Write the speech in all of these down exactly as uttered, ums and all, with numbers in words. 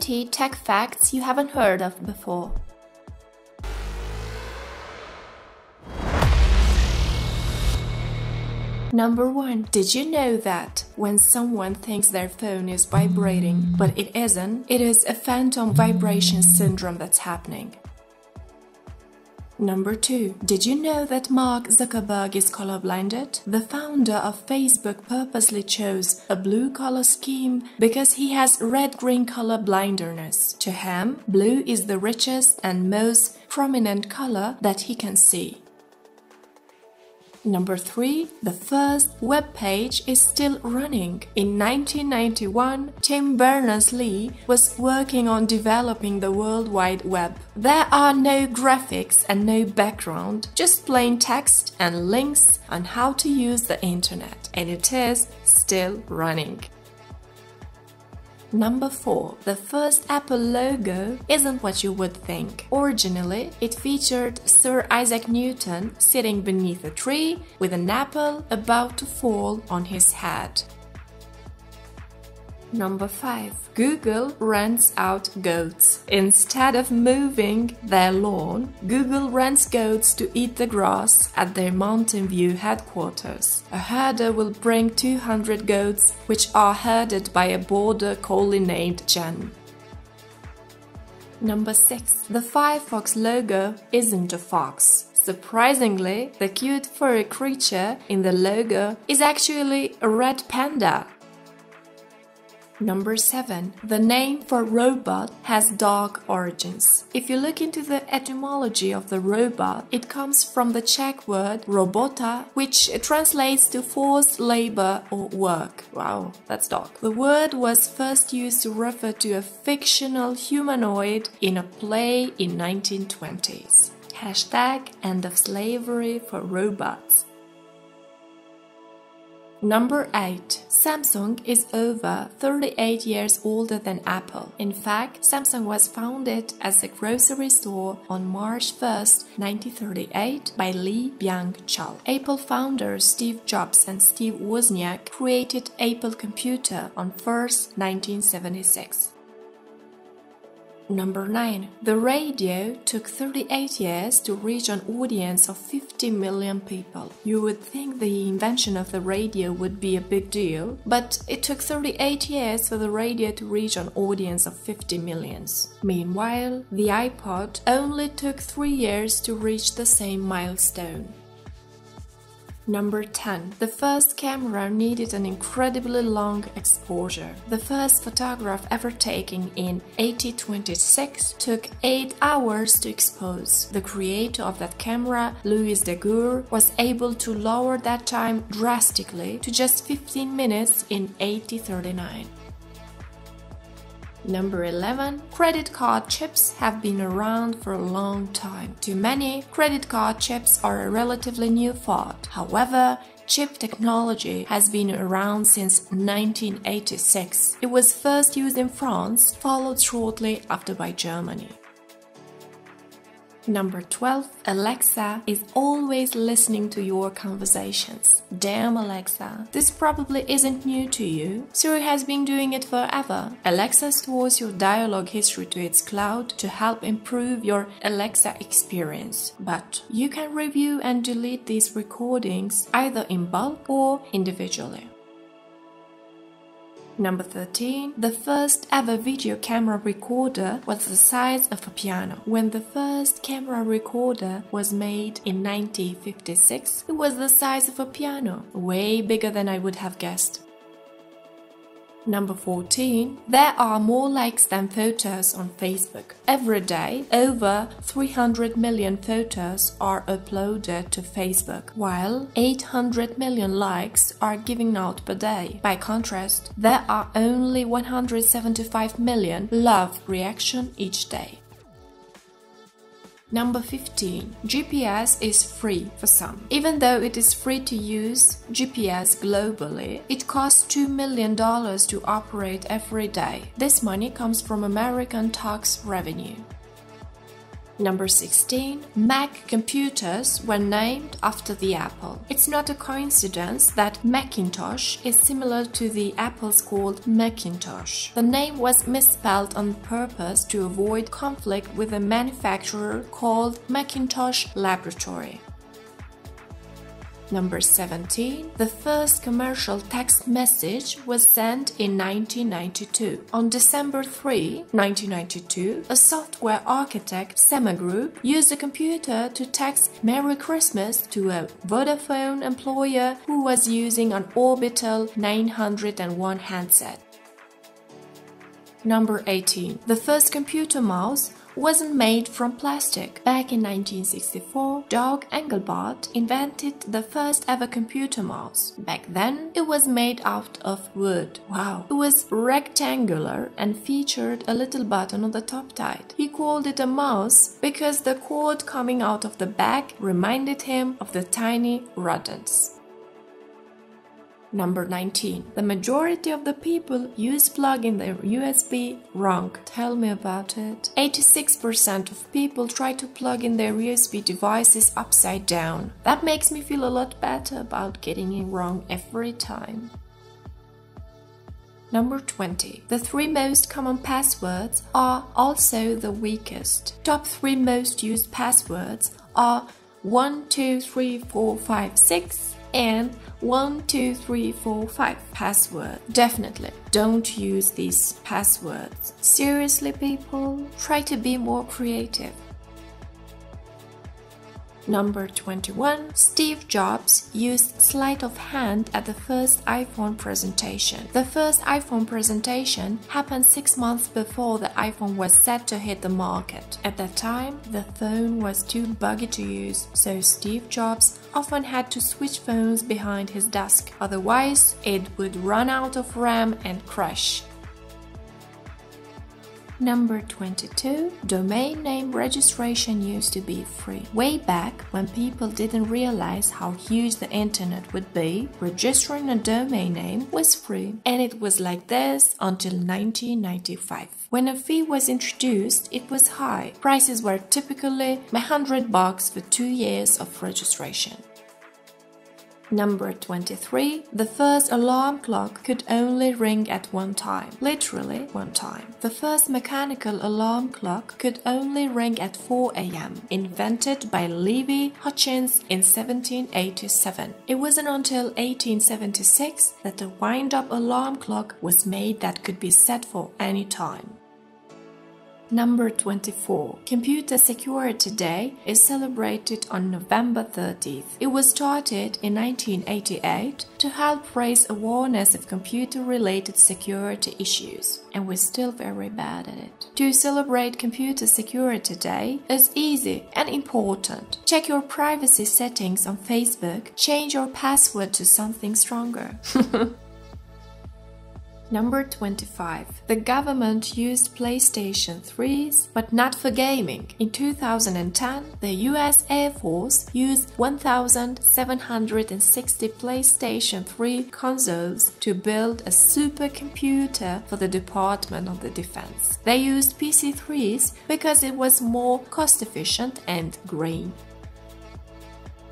thirty tech facts you haven't heard of before. Number one. Did you know that when someone thinks their phone is vibrating, but it isn't, it is a phantom vibration syndrome that's happening? Number two. Did you know that Mark Zuckerberg is colorblinded? The founder of Facebook purposely chose a blue color scheme because he has red-green color blindness. To him, blue is the richest and most prominent color that he can see. Number three. The first web page is still running. In nineteen ninety-one, Tim Berners-Lee was working on developing the World Wide Web. There are no graphics and no background, just plain text and links on how to use the internet. And it is still running. Number four. The first Apple logo isn't what you would think. Originally, it featured Sir Isaac Newton sitting beneath a tree with an apple about to fall on his head. Number five. Google rents out goats. Instead of mowing their lawn, Google rents goats to eat the grass at their Mountain View headquarters. A herder will bring two hundred goats, which are herded by a border collie named Jen. Number six. The Firefox logo isn't a fox. Surprisingly, the cute furry creature in the logo is actually a red panda. Number seven. The name for robot has dark origins. If you look into the etymology of the robot, it comes from the Czech word robota, which translates to forced labor or work. Wow, that's dark. The word was first used to refer to a fictional humanoid in a play in nineteen twenties. Hashtag end of slavery for robots. Number eight. Samsung is over thirty-eight years older than Apple. In fact, Samsung was founded as a grocery store on March first, nineteen thirty-eight by Lee Byung-Chul. Apple founders Steve Jobs and Steve Wozniak created Apple Computer on January first, nineteen seventy-six. Number nine. The radio took thirty-eight years to reach an audience of fifty million people. You would think the invention of the radio would be a big deal, but it took thirty-eight years for the radio to reach an audience of fifty millions. Meanwhile, the iPod only took three years to reach the same milestone. Number ten. The first camera needed an incredibly long exposure. The first photograph ever taken in eighteen twenty-six took eight hours to expose. The creator of that camera, Louis Daguerre, was able to lower that time drastically to just fifteen minutes in eighteen thirty-nine. Number eleven. Credit card chips have been around for a long time. To many, credit card chips are a relatively new thought. However, chip technology has been around since nineteen eighty-six. It was first used in France, followed shortly after by Germany. Number twelve. Alexa is always listening to your conversations. Damn Alexa, this probably isn't new to you. Siri has been doing it forever. Alexa stores your dialogue history to its cloud to help improve your Alexa experience. But you can review and delete these recordings either in bulk or individually. Number thirteen. The first ever video camera recorder was the size of a piano. When the first camera recorder was made in nineteen fifty-six, it was the size of a piano, way bigger than I would have guessed. Number fourteen. There are more likes than photos on Facebook. Every day, over three hundred million photos are uploaded to Facebook, while eight hundred million likes are given out per day. By contrast, there are only one hundred seventy-five million love reactions each day. Number fifteen. G P S is free for some. Even though it is free to use G P S globally, it costs two million dollars to operate every day. This money comes from American tax revenue. Number sixteen. Mac computers were named after the Apple. It's not a coincidence that Macintosh is similar to the Apple's called McIntosh. The name was misspelled on purpose to avoid conflict with a manufacturer called McIntosh Laboratory. Number seventeen. The first commercial text message was sent in nineteen ninety-two. On December third, nineteen ninety-two, a software architect, Semagroup, used a computer to text Merry Christmas to a Vodafone employer who was using an Orbital nine hundred one handset. Number eighteen. The first computer mouse wasn't made from plastic. Back in nineteen sixty-four, Doug Engelbart invented the first ever computer mouse. Back then, it was made out of wood. Wow! It was rectangular and featured a little button on the top right. He called it a mouse because the cord coming out of the back reminded him of the tiny rodents. Number nineteen. The majority of the people use plugging their U S B wrong. Tell me about it. eighty-six percent of people try to plug in their U S B devices upside down. That makes me feel a lot better about getting it wrong every time. Number twenty. The three most common passwords are also the weakest. Top three most used passwords are one two three four five six and one two three four five password. Definitely don't use these passwords. Seriously, people, try to be more creative. Number twenty-one. Steve Jobs used sleight of hand at the first iPhone presentation. The first iPhone presentation happened six months before the iPhone was set to hit the market. At that time, the phone was too buggy to use, so Steve Jobs often had to switch phones behind his desk. Otherwise, it would run out of RAM and crash. Number twenty-two. Domain name registration used to be free. Way back when people didn't realize how huge the internet would be, registering a domain name was free. And it was like this until nineteen ninety-five. When a fee was introduced, it was high. Prices were typically one hundred bucks for two years of registration. Number twenty-three. The first alarm clock could only ring at one time. Literally, one time. The first mechanical alarm clock could only ring at four A M, invented by Levi Hutchins in seventeen eighty-seven. It wasn't until eighteen seventy-six that the wind-up alarm clock was made that could be set for any time. Number twenty-four. Computer Security Day is celebrated on November thirtieth. It was started in nineteen eighty-eight to help raise awareness of computer-related security issues, and we're still very bad at it. To celebrate Computer Security Day is easy and important. Check your privacy settings on Facebook, change your password to something stronger. Number twenty-five. The government used PlayStation threes, but not for gaming. In two thousand ten, the U S Air Force used one thousand seven hundred sixty PlayStation three consoles to build a supercomputer for the Department of the Defense. They used P C threes because it was more cost-efficient and green.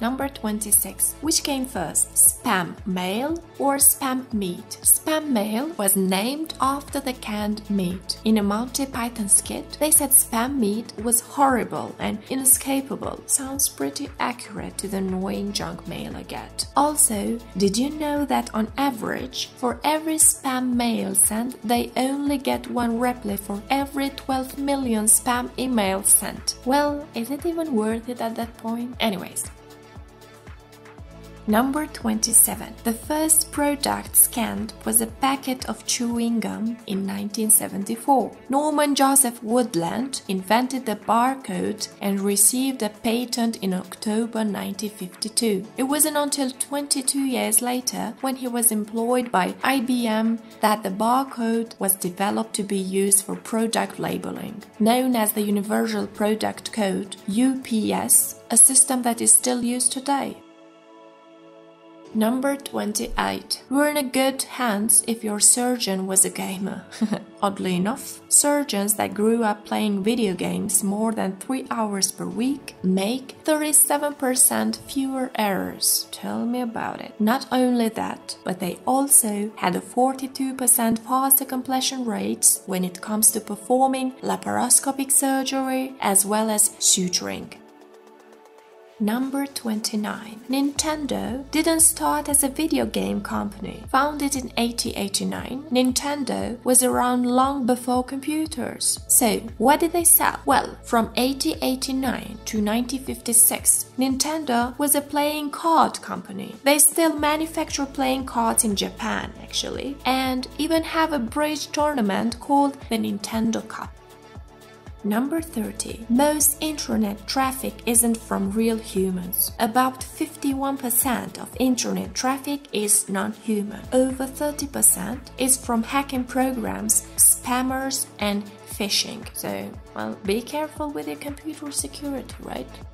Number twenty-six. Which came first, spam mail or spam meat? Spam mail was named after the canned meat. In a Monty Python skit, they said spam meat was horrible and inescapable. Sounds pretty accurate to the annoying junk mail I get. Also, did you know that on average, for every spam mail sent, they only get one reply for every twelve million spam emails sent? Well, is it even worth it at that point? Anyways. Number twenty-seven. The first product scanned was a packet of chewing gum in nineteen seventy-four. Norman Joseph Woodland invented the barcode and received a patent in October nineteen fifty-two. It wasn't until twenty-two years later, when he was employed by I B M, that the barcode was developed to be used for product labeling, known as the Universal Product Code, U P C, a system that is still used today. Number twenty-eight. We're in good hands if your surgeon was a gamer. Oddly enough, surgeons that grew up playing video games more than three hours per week make thirty-seven percent fewer errors. Tell me about it. Not only that, but they also had a forty-two percent faster completion rates when it comes to performing laparoscopic surgery as well as suturing. Number twenty-nine. Nintendo didn't start as a video game company. Founded in eighteen eighty-nine, Nintendo was around long before computers. So, what did they sell? Well, from eighteen eighty-nine to nineteen fifty-six, Nintendo was a playing card company. They still manufacture playing cards in Japan, actually, and even have a bridge tournament called the Nintendo Cup. Number thirty. Most internet traffic isn't from real humans. About fifty-one percent of internet traffic is non-human. Over thirty percent is from hacking programs, spammers and phishing. So, well, be careful with your computer security, right?